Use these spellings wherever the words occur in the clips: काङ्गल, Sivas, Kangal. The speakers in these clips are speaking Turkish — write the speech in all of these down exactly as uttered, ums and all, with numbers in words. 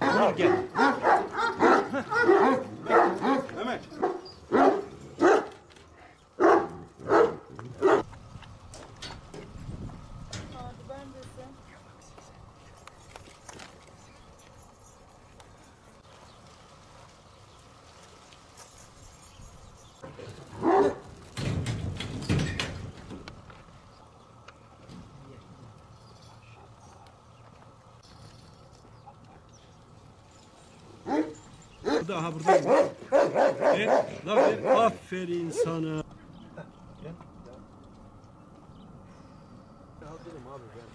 Gel gel. Mehmet. Daha buradan. Ver, la ver. Aferin sana. Gel. Aldım abi ben.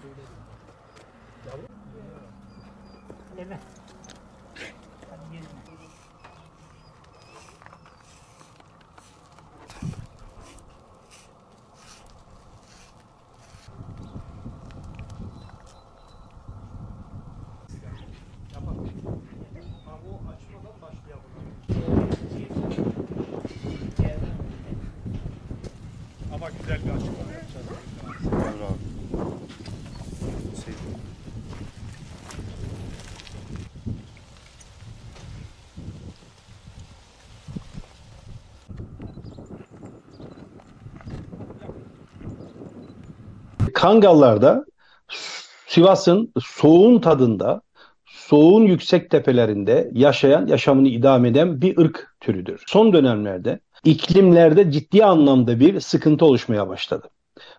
Söyledim. Leve. Hadi gelin. Ama güzel bir açıklama yapacağız. Bravo. Sevdim. Kangallarda Sivas'ın soğuğun tadında, soğuğun yüksek tepelerinde yaşayan, yaşamını idame eden bir ırk türüdür. Son dönemlerde iklimlerde ciddi anlamda bir sıkıntı oluşmaya başladı.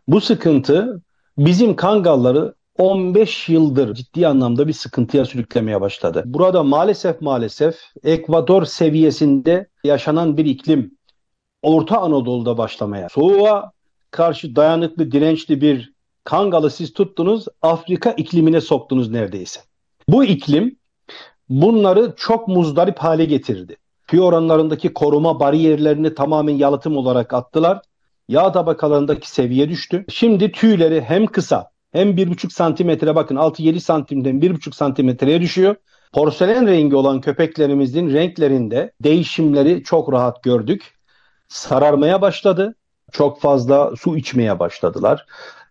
Bu sıkıntı bizim Kangalları on beş yıldır ciddi anlamda bir sıkıntıya sürüklemeye başladı. Burada maalesef maalesef ekvator seviyesinde yaşanan bir iklim Orta Anadolu'da başlamaya, soğuğa karşı dayanıklı, dirençli bir Kangal'ı siz tuttunuz, Afrika iklimine soktunuz neredeyse. Bu iklim bunları çok muzdarip hale getirdi. Pi oranlarındaki koruma bariyerlerini tamamen yalıtım olarak attılar. Yağ tabakalarındaki seviye düştü. Şimdi tüyleri hem kısa hem bir buçuk santimetre, bakın altı yedi santimden bir buçuk santimetreye düşüyor. Porselen rengi olan köpeklerimizin renklerinde değişimleri çok rahat gördük. Sararmaya başladı. Çok fazla su içmeye başladılar.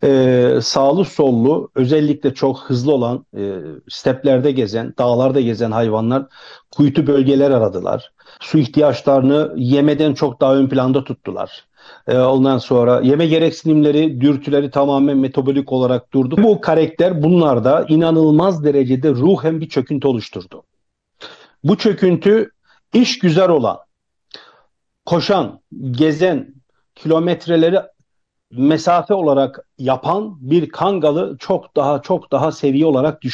Ee, sağlı sollu, özellikle çok hızlı olan e, steplerde gezen, dağlarda gezen hayvanlar kuytu bölgeler aradılar. Su ihtiyaçlarını yemeden çok daha ön planda tuttular. Ee, ondan sonra yeme gereksinimleri, dürtüleri tamamen metabolik olarak durdu. Bu karakter bunlarda inanılmaz derecede ruhen bir çöküntü oluşturdu. Bu çöküntü işgüzar olan, koşan, gezen, kilometreleri mesafe olarak yapan bir Kangal'ı çok daha çok daha seviye olarak düşürüyor.